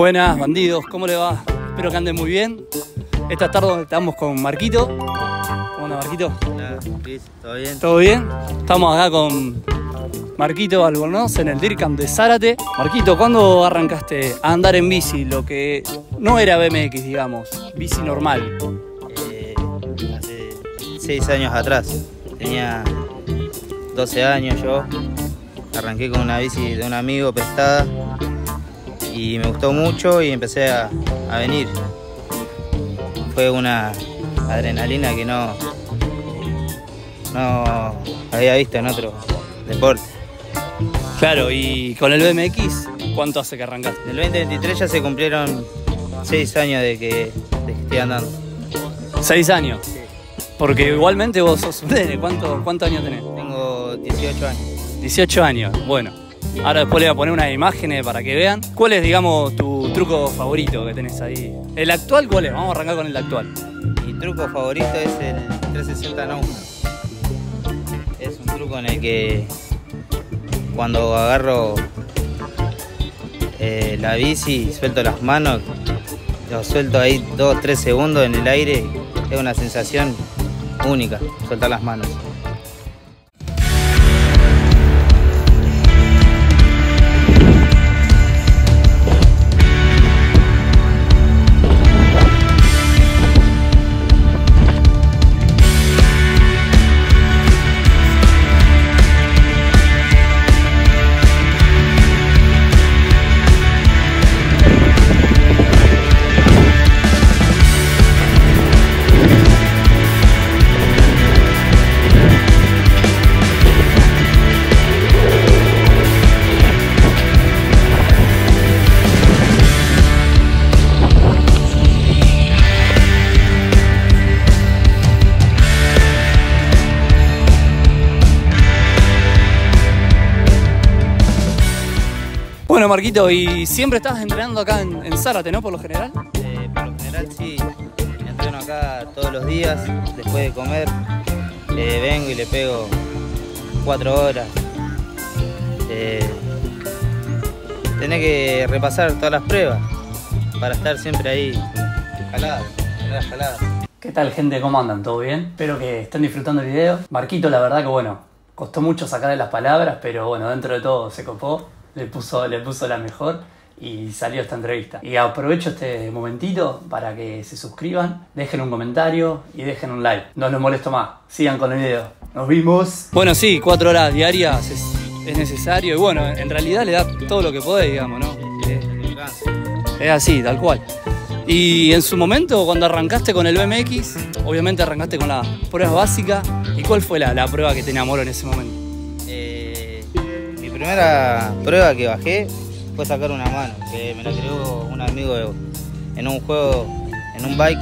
Buenas, bandidos, ¿cómo le va? Espero que anden muy bien. Esta tarde estamos con Marquito. ¿Cómo anda, Marquito? Hola, Chris, ¿todo bien? ¿Todo bien? Estamos acá con Marquito Albornoz en el DIRCAM de Zárate. Marquito, ¿cuándo arrancaste a andar en bici? Lo que no era BMX, digamos, bici normal. Hace 6 años atrás. Tenía 12 años yo. Arranqué con una bici de un amigo prestada y me gustó mucho y empecé a venir. Fue una adrenalina que no había visto en otro deporte. Claro, y con el BMX, ¿cuánto hace que arrancaste? En el 2023 ya se cumplieron 6 años de que estoy andando. ¿6 años? Sí. Porque igualmente vos sos un nene. ¿Cuántos años tenés? Tengo 18 años. 18 años, bueno. Ahora después le voy a poner unas imágenes para que vean. ¿Cuál es, digamos, tu truco favorito que tenés ahí? ¿El actual cuál es? Vamos a arrancar con el actual. Mi truco favorito es el 360 no 1. Es un truco en el que cuando agarro la bici, suelto las manos, lo suelto ahí 2-3 segundos en el aire. Es una sensación única, soltar las manos. Bueno, Marquito, ¿y siempre estás entrenando acá en Zárate, no? ¿Por lo general? Por lo general sí, me entreno acá todos los días, después de comer, vengo y le pego 4 horas. Tenés que repasar todas las pruebas para estar siempre ahí, jaladas. ¿Qué tal, gente? ¿Cómo andan? ¿Todo bien? Espero que estén disfrutando el video. Marquito, la verdad que bueno, costó mucho sacarle las palabras, pero bueno, dentro de todo se copó. Le puso la mejor y salió esta entrevista. Y aprovecho este momentito para que se suscriban, dejen un comentario y dejen un like. No los molesto más, sigan con el video. ¡Nos vimos! Bueno, sí, 4 horas diarias es necesario. Y bueno, en realidad le da todo lo que podés, digamos, ¿no? Es así, tal cual. Y en su momento, cuando arrancaste con el BMX, obviamente arrancaste con las pruebas básicas. ¿Y cuál fue la prueba que te enamoró en ese momento? La primera prueba que bajé fue sacar una mano, que me la creó un amigo en un juego, en un bike,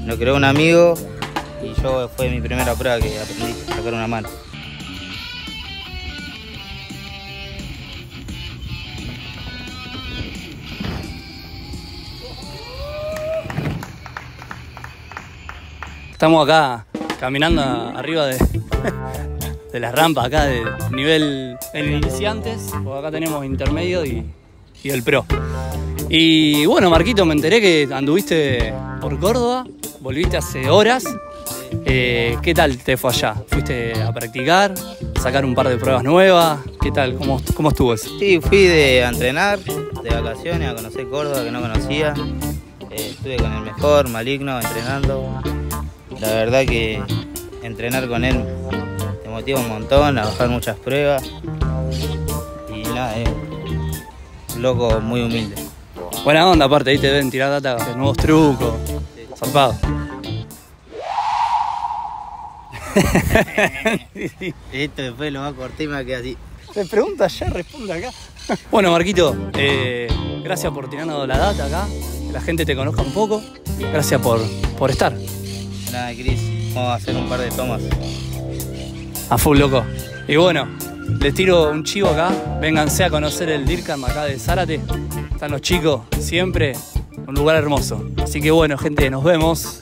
me lo creó un amigo y yo fue mi primera prueba que aprendí a sacar una mano. Estamos acá caminando arriba de las rampas acá de nivel iniciantes, porque acá tenemos intermedio y el pro. Y bueno, Marquito, me enteré que anduviste por Córdoba, volviste hace horas. ¿Qué tal te fue allá? ¿Fuiste a practicar, a sacar un par de pruebas nuevas? ¿Qué tal? ¿Cómo estuvo eso? Sí, fui a entrenar, de vacaciones, a conocer Córdoba que no conocía. Estuve con el mejor, Maligno, entrenando. La verdad que entrenar con él motiva un montón, a bajar muchas pruebas y nada, un loco muy humilde. Buena onda, aparte, ahí te ven tirar data, nuevos trucos, sí. Zarpado. Esto después lo va a cortar y me queda así. Te pregunto allá, responde acá. Bueno, Marquito, gracias por tirarnos la data acá, que la gente te conozca un poco. Gracias por estar. Nada, Cris, vamos a hacer un par de tomas. A full, loco. Y bueno, les tiro un chivo acá. Vénganse a conocer el DIRCAM acá de Zárate. Están los chicos, siempre un lugar hermoso. Así que bueno, gente, nos vemos.